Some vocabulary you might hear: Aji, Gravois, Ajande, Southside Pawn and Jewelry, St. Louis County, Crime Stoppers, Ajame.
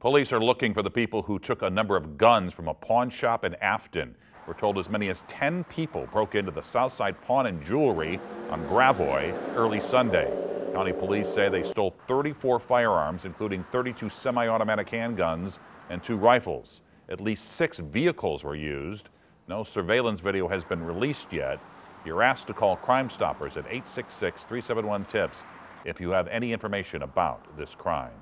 Police are looking for the people who took a number of guns from a pawn shop in Afton. We're told as many as 10 people broke into the Southside Pawn and Jewelry on Gravois early Sunday. County police say they stole 34 firearms, including 32 semi-automatic handguns and 2 rifles. At least 6 vehicles were used. No surveillance video has been released yet. You're asked to call Crime Stoppers at 866-371-TIPS if you have any information about this crime.